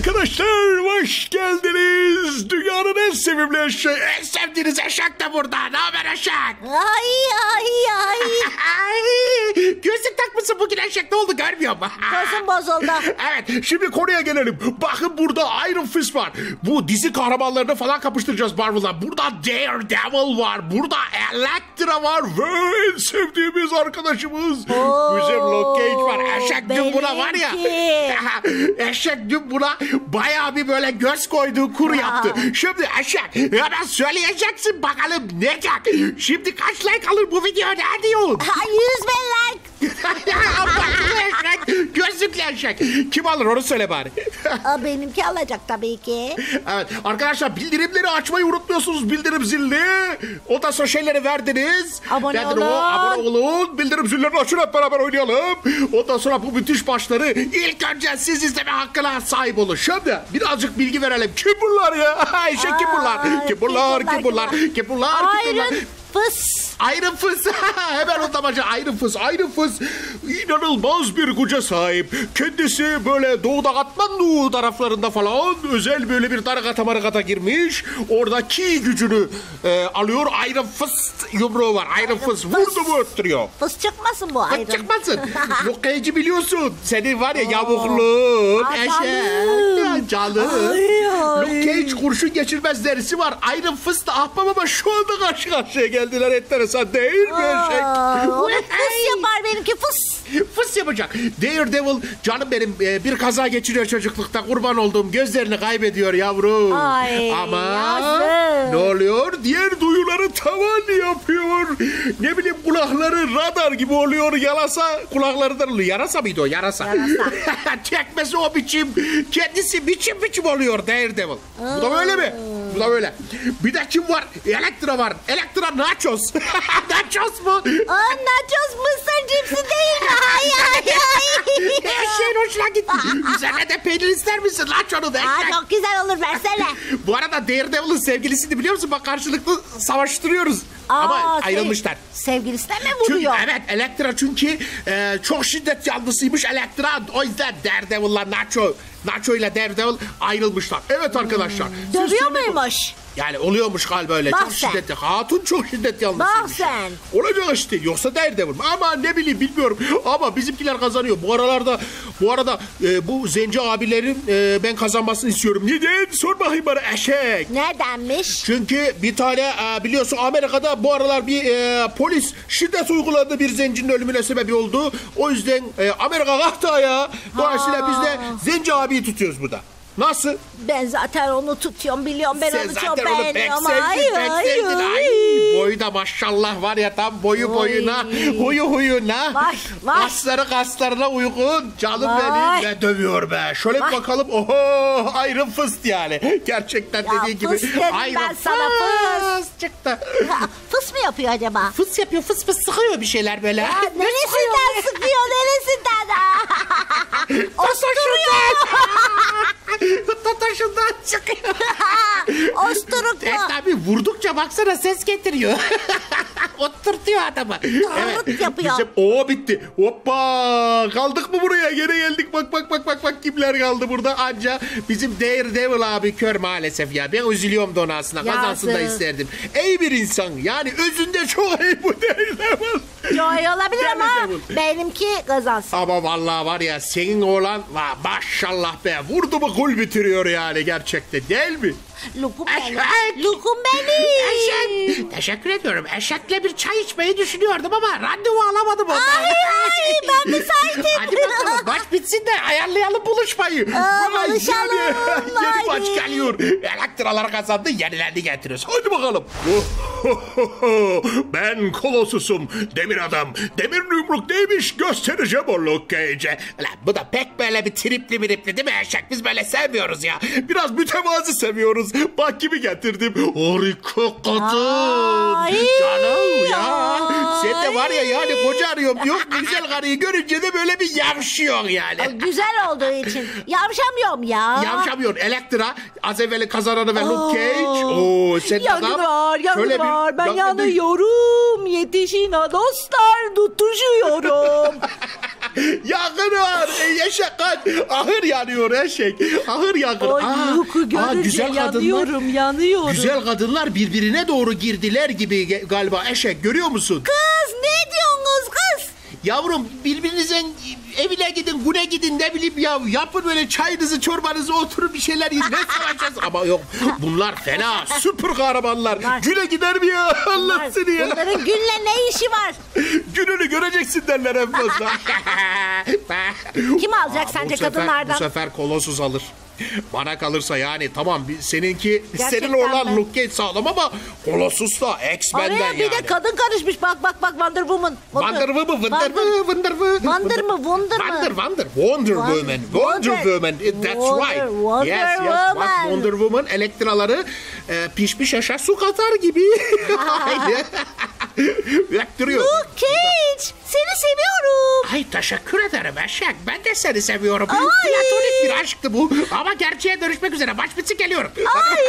Arkadaşlar hoş geldiniz. Dünyanın en sevimli eşeği. En sevdiğiniz eşek de burada. Ne haber eşek? Ay ay ay. Gözlük takmışsın bugün eşek, ne oldu görmüyor mu? Gözüm bozuldu. Evet, şimdi konuya gelelim. Bakın burada Iron Fist var. Bu dizi kahramanlarını falan kapıştıracağız Marvel'la. Burada Daredevil var. Burada Elektra var. Ve en sevdiğimiz arkadaşımız bizim Luke Cage var. Eşek dün buna var ya. Eşek dün buna bayağı bir böyle göz koyduğu kur yaptı. Şimdi eşek hemen söyleyeceksin bakalım ne cak. Şimdi kaç like alır bu video, ne diyorsun? 100.000 like. Gözlükle eşek. Kim alır onu söyle bari. Benimki alacak tabii ki. Evet arkadaşlar, bildirimleri açmayı unutmuyorsunuz. Bildirim zilini. O da sosyalleri verdiniz. Abone olun. Abone olun. Bildirim zillerini açın, hep beraber oynayalım. Ondan sonra bu müthiş başları ilk önce siz izleme hakkına sahip olun. Şimdi birazcık bilgi verelim. Kim bunlar ya? Eşek kim bunlar? Kim bunlar? Kim bunlar? Kim bunlar? Fıs. Iron Fist. Hemen unutamaca. Iron Fist. Iron Fist inanılmaz bir güce sahip. Kendisi böyle doğuda, Katmandu taraflarında falan özel böyle bir tarikata girmiş. Oradaki gücünü alıyor. Iron Fist yumruğu var. Iron Fist vurdu mu öttürüyor. Fıs çıkmasın bu Iron. Fıs çıkmasın. Lokayıcı biliyorsun. Senin var ya yavuklun. Eşek. Canlı. Luke Cage kurşun geçirmez derisi var. Iron Fist da ahbap ama şu anda karşı karşıya geldiler. Enteresan değil mi eşek? Fıs yapar, benimki fıs. Fıs yapacak. Daredevil canım benim bir kaza geçiriyor çocuklukta. Kurban olduğum, gözlerini kaybediyor yavrum. Ay, ama yazık. Ne oluyor? Diğer duyuları tavan yapıyor. Ne bileyim, kulakları radar gibi oluyor. Yarasa kulaklarından oluyor. Yarasa mıydı o? Yarasa. Çekmesi o biçim. Kendisi biçim biçim oluyor Daredevil. Bu da böyle mi? Bu da böyle. Bir de kim var? Elektra var. Elektra nachos. Nachos mu? Aa, nachos mısır cipsi değil mi? Ay ay ay. Eşeğin hoşuna gitti. Üzerine de peynir ister misin? Nachos'u ver. Aa, çok güzel olur, versene. Bu arada Daredevil'ın sevgilisini biliyor musun? Bak karşılıklı savaştırıyoruz. Ama ayrılmışlar. Sevgilisine mi vuruyor? Çünkü, evet, Elektra çünkü çok şiddet yanlısıymış Elektra. O yüzden Daredevil'la Nacho ile Daredevil ayrılmışlar. Evet arkadaşlar. Dövüyor muymuş? Yani oluyormuş galiba öyle. Bak çok şiddetli. Hatun çok şiddet yanlısıymış. Bak sen. Olacak işte. Yoksa Daredevil. Ama ne bileyim, bilmiyorum. Ama bizimkiler kazanıyor. Bu zenci abilerin ben kazanmasını istiyorum. Neden? Sor bakayım bana eşek. Nedenmiş? Çünkü bir tane biliyorsun Amerika'da bu aralar bir polis şiddet uyguladı, bir zencinin ölümüne sebep oldu. O yüzden Amerika kalktı ayağa. Dolayısıyla biz de zenci abiyi tutuyoruz burada. Nasıl? Ben zaten onu tutuyorum, biliyorum. Ben sen onu çok beğeniyorum. Sen zaten onu pek sevdin. Boyu da maşallah var ya, tam boyu boyuna, huyu huyuna. Kasları kaslarına uygun. Canım benim ve dövüyor be. Şöyle bir bakalım. Oho, Iron Fist yani. Gerçekten ya, dediği gibi. Iron Fist çıktı. Fıs mı yapıyor acaba? Fıs yapıyor, fıs fıs sıkıyor bir şeyler böyle. Ya, neresinden sıkıyor, neresinden? Osturuyor. Taşından çıkıyor. Osturuk mu? Tabii vurdukça baksana ses getiriyor. Oturtuyor adamı. Evet. Yapıyor. Bizim, bitti. Hoppa. Kaldık mı buraya? Geri geldik. Bak kimler kaldı burada anca. Bizim Daredevil abi kör maalesef ya. Ben üzülüyorum da ona aslında. Kazansın da isterdim. Ey bir insan. Yani özünde çok iyi bu Daredevil. Yok olabilir ama benimki kazansın. Ama vallahi var ya, senin oğlan maşallah be. Vurdu mu gol bitiriyor yani, gerçekten değil mi? Lukum benim. Lukum benim. Teşekkür ediyorum. Eşekle bir çay içmeyi düşünüyordum ama randevu alamadım ondan. Ay ben müsaitim. Hadi bakalım, baş bitsin de ayarlayalım buluşmayı. Buluşalım. Yeni baş geliyor. Elektralar kazandı, yenilerini getiriyoruz. Hadi bakalım. Ben Colossus'um. Demir adam. Demir yumruk neymiş göstereceğim o Luke Cage'e. Bu da pek böyle bir tripli değil mi eşek? Biz böyle sevmiyoruz ya. Biraz mütevazı seviyoruz. Bak kimi getirdim. Harika kadın. Canım ya. Sen de var ya yani koca arıyorum. Yok güzel karıyı görünce de böyle bir yavşıyor yani. Güzel olduğu için. Yavşamıyorum ya. Yavşamıyor. Elektra az evvel kazananı ve Luke Cage. Sen yanıyor. Şöyle bir... Ben yanıyorum. Yetişin dostlar. Tutuşuyorum. Yangın var. Eşek kaç. Ahır yanıyor eşek. Ahır yangın. Oy, aa, güzel kadınlar. Yanıyorum, yanıyorum. Güzel kadınlar birbirine doğru girdiler gibi galiba eşek. Görüyor musun? Kız ne diyorsunuz kız? Yavrum birbirinizin evine gidin, güne gidin, ne bileyim ya. Yapın böyle çayınızı, çorbanızı, oturun bir şeyler yiyin. Ne savaşacağız? Ama yok, bunlar fena, süper kahramanlar. Güne gider mi ya? Allah seni ya. Bunların günle ne işi var? Gününü göreceksin derler en fazla. Kim alacak sence kadınlardan? Bu sefer Colossus alır. Bana kalırsa yani tamam seninki, gerçekten senin olan Luke Cage sağlam ama Colossus da X-Men'den yani. Bir de kadın karışmış, bak bak bak, Wonder Woman. Wonder Woman, Wonder Woman. That's right. Yes. Wonder Woman elektraları pişmiş aşa su katar gibi. Yaktırıyor. Luke Cage, seni seviyorum. Ay teşekkür ederim eşek. Ben de seni seviyorum. Platonik bir aşktı bu. Ama gerçeğe dönüşmek üzere baş bitsi geliyorum. Ay.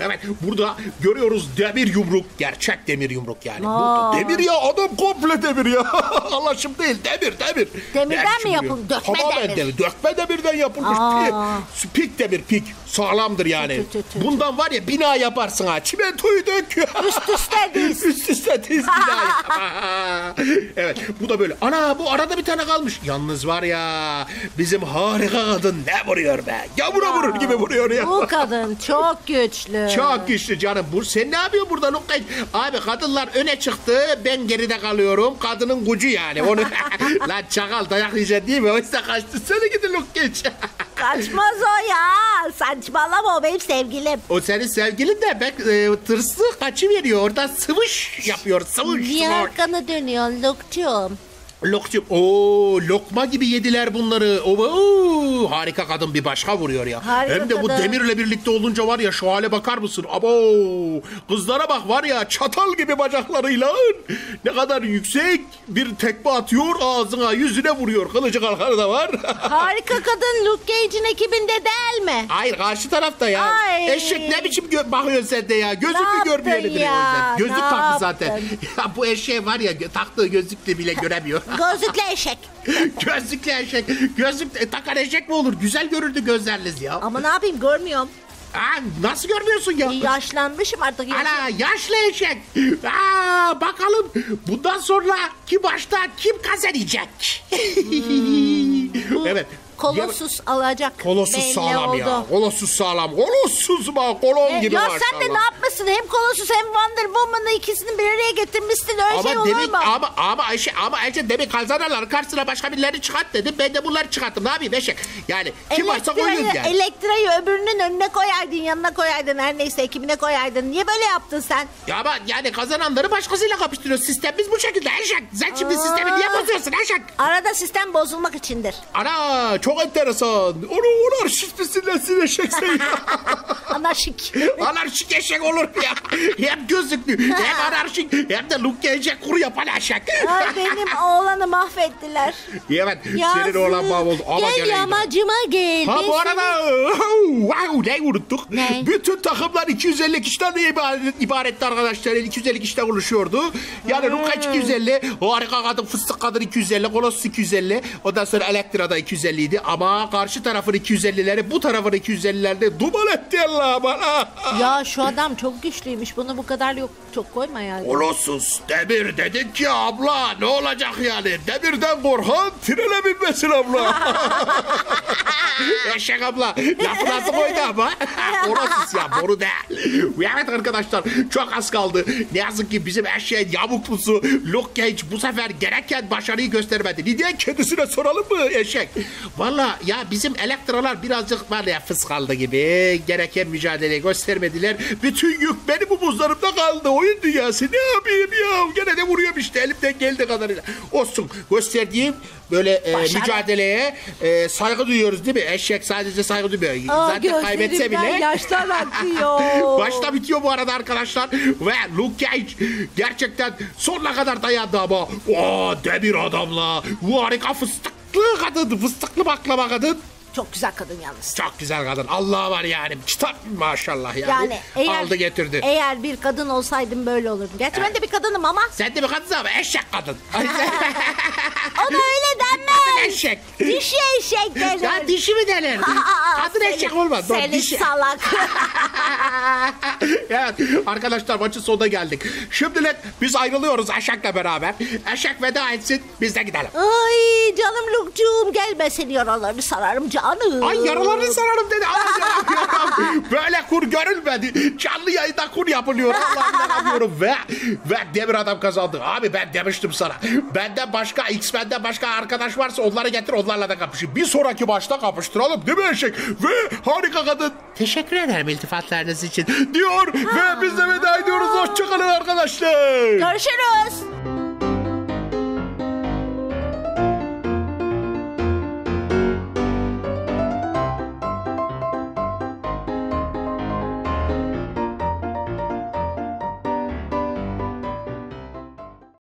Evet, burada görüyoruz demir yumruk. Gerçek demir yumruk yani. Demir ya, adam komple demir ya. Anlaşım değil, demir. Demirden mi yapılmış? Dökme demirden yapılmış. Pik demir, pik. Sağlamdır yani. Bundan var ya bina yaparsın ha. Çimentoyu dök. Üst üste diz bina yap. Evet, bu da böyle. Ana, bu arada bir tane kalmış. Yalnız var ya, bizim harika kadın ne vuruyor be? Yavura vurur gibi vuruyor ya. Bu kadın çok güçlü. Çok güçlü canım. Sen ne yapıyorsun burada Luke Cage? Abi kadınlar öne çıktı, ben geride kalıyorum. Kadının gücü yani. Onu... Lan çakal dayak yiyecek değil mi? Oysa kaçtı. Seni gidin Luke Cage. Kaçmaz o ya. Saçmalama, o benim sevgilim. O senin sevgilin de bak, tırsı kaçıveriyor. Orada sıvış yapıyor. Sıvış. Niye arkanı dönüyorsun Luke'cığım? Lokçum, ooo lokma gibi yediler bunları. Oo, harika kadın bir başka vuruyor ya. Harika hem de kadın. Bu demirle birlikte olunca var ya, şu hale bakar mısın? Abo, kızlara bak var ya, çatal gibi bacaklarıyla ne kadar yüksek bir tekme atıyor, ağzına yüzüne vuruyor. Kılıcı kalkanı da var. Harika kadın Luke Cage'in ekibinde değil mi? Hayır, karşı tarafta ya. Ay. Eşek ne biçim bakıyorsun sen de ya? Gözünü görmüyor ya? Gözlük taktı zaten. Ya bu eşeğe var ya, taktığı gözlükle bile göremiyor. Gözlüklü eşek. Gözlükle eşek. Gözlük takar eşek mi olur? Güzel görürdü gözleriniz ya. Ama ne yapayım, görmüyorum. Aa, nasıl görmüyorsun ya? Yaşlanmışım artık. Ana, yaşlı eşek. Aa, bakalım bundan sonra kim başta, kim kazanacak? Evet. Colossus alacak. Colossus sağlam oldu ya. Colossus sağlam. Colossus bak, kolon gibi ya var. Ya sen de ne yapmışsın? Hem Colossus hem Wonder Woman'ı ikisini bir araya getirmişsin. Öyle ama şey olur demin, mu? Ama Ayşe demin kazananlar karşısına başka birileri çıkart dedim. Ben de bunları çıkarttım. Ne yapayım eşek? Yani kim varsa koyuyoruz yani. Elektra'yı öbürünün önüne koyaydın, yanına koyaydın. Her neyse, ekibine koyaydın. Niye böyle yaptın sen? Ya ama yani kazananları başkasıyla kapıştırıyoruz. Sistemimiz bu şekilde eşek. Sen şimdi sistemi niye bozuyorsun eşek? Arada sistem bozulmak içindir. Ana, çok enteresan. Onu arşivlesin eşek sen ya. Anarşik. Anarşik eşek olur ya. Hem gözlüklü, hem anarşik, hem de Luke Cage'e kuru yapan eşek. Ay, benim oğlanı mahvettiler. Evet, senin oğlan mahvoldu. Gel yamacıma gel. Ha, bu arada ne unuttuk? Ne? Bütün takımlar 250 kişiden ibaretti arkadaşlar. 250 kişiden oluşuyordu. Yani Luke Cage 250, harika kadın, fıstık kadın 250, Colossus 250, ondan sonra Elektra'da 250'ydi. Ama karşı tarafın 250'leri bu tarafın 250'lerde duman etti Allah bana. Ya şu adam çok güçlüymüş. Bunu bu kadar çok koyma yani. Colossus demir dedin ki abla, ne olacak yani? Demirden korkan trene binmesin abla. Eşek abla. Lafı nasıl koydu ama? Colossus ya, boru değil. Evet arkadaşlar, çok az kaldı. Ne yazık ki bizim eşeğin yavuklusu Luke Cage bu sefer gereken başarıyı göstermedi. Niye, kendisine soralım mı eşek? Valla ya, bizim elektralar birazcık var ya, fıskaldı gibi. Gereken mücadeleyi göstermediler. Bütün yük benim omuzlarımda kaldı. Oyun dünyası, ne yapayım ya? Gene de vuruyorum işte, elimden geldiği kadarıyla. Olsun, gösterdiğim böyle mücadeleye saygı duyuyoruz değil mi? Eşek sadece saygı duymuyor. Zaten kaybetse bile. Yaştan atıyor. Başta bitiyor bu arada arkadaşlar. Ve Luke Cage gerçekten sonuna kadar dayandı ama. Demir adamla. Harika fıstık. Kadın, fıstıklı baklava kadın Çok güzel kadın yalnız. Çok güzel kadın. Allah var yani. Kitap maşallah yani. Eğer, aldı getirdi. Eğer bir kadın olsaydım böyle olurdum. Gerçi ben de bir kadınım ama. Sen de bir kadınsın ama eşek kadın. Ona öyle denmez. Kadın eşek. Dişi eşek denir. Ya dişi mi denir? Kadın eşek olmaz. Senin salak. Evet arkadaşlar maçın sonuna geldik. Şimdilik biz ayrılıyoruz Eşek'le beraber. Eşek veda etsin biz de gidelim. Ay canım Luke'cum gelmesin yaralarını sararım canım. Ay yaralarını sararım dedi. Böyle kur görülmedi. Canlı yayında kur yapılıyor. Allah'ım inanamıyorum ve demir adam kazandı. Abi ben demiştim sana. Benden başka X-Men'den başka arkadaş varsa onları getir onlarla da kapışın. Bir sonraki maçta kapıştıralım değil mi Eşek? Ve harika kadın. Teşekkür ederim iltifatlarınız için diyor ve biz de veda ediyoruz. Hoşçakalın arkadaşlar. Görüşürüz.